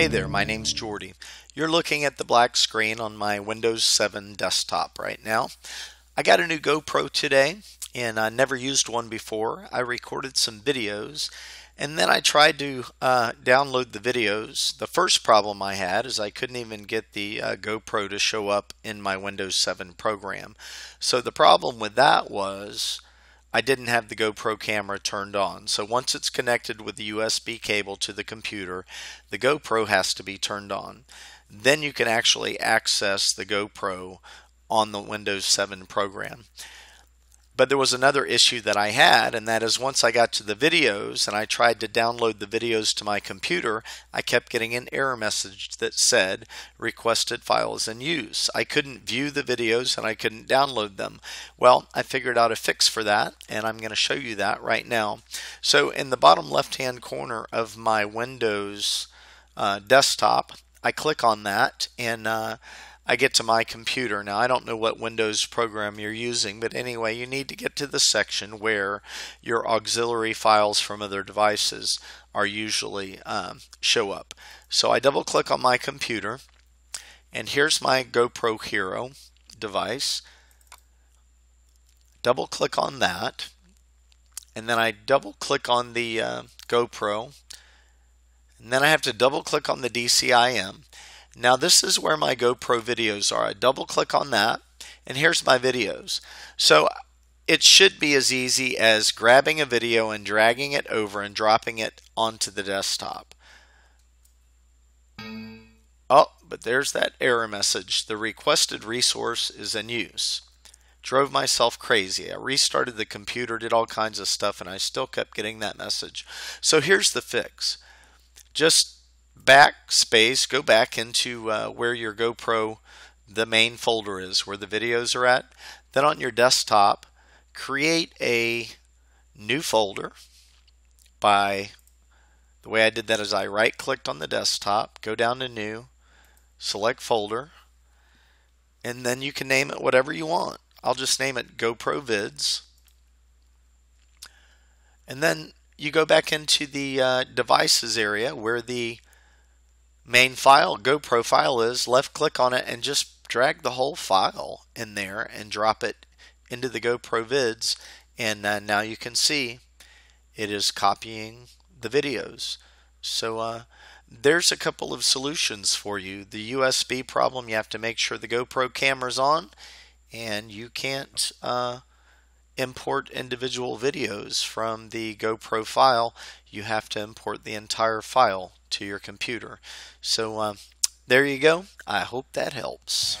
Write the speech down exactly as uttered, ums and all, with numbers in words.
Hey there, my name's Jordy. You're looking at the black screen on my Windows seven desktop right now. I got a new GoPro today, and I never used one before. I recorded some videos, and then I tried to uh, download the videos. The first problem I had is I couldn't even get the uh, GoPro to show up in my Windows seven program. So the problem with that was I didn't have the GoPro camera turned on. So once it's connected with the U S B cable to the computer, the GoPro has to be turned on. Then you can actually access the GoPro on the Windows seven program. But there was another issue that I had, and that is once I got to the videos and I tried to download the videos to my computer, I kept getting an error message that said requested files in use. I couldn't view the videos and I couldn't download them. Well, I figured out a fix for that, and I'm going to show you that right now. So in the bottom left hand corner of my Windows uh, desktop, I click on that and uh, I get to my computer. Now I don't know what Windows program you're using, but anyway, you need to get to the section where your auxiliary files from other devices are usually um, show up. So I double click on my computer, and here's my GoPro Hero device. Double click on that, and then I double click on the uh, GoPro, and then I have to double click on the D C I M. Now this is where my GoPro videos are. I double click on that, and here's my videos. So it should be as easy as grabbing a video and dragging it over and dropping it onto the desktop. Oh, but there's that error message. The requested resource is in use. Drove myself crazy. I restarted the computer, did all kinds of stuff, and I still kept getting that message. So here's the fix. Just backspace, go back into uh, where your GoPro, the main folder is, where the videos are at. Then on your desktop, create a new folder. By the way, I did that is I right clicked on the desktop, go down to new, select folder, and then you can name it whatever you want. I'll just name it GoPro Vids, and then you go back into the uh, devices area where the main file, GoPro file, is. Left click on it and just drag the whole file in there and drop it into the GoPro Vids, and uh, now you can see it is copying the videos. So uh, there's a couple of solutions for you. The U S B problem, you have to make sure the GoPro camera's on, and you can't uh, import individual videos from the GoPro file. You have to import the entire file to your computer. So uh, there you go. I hope that helps.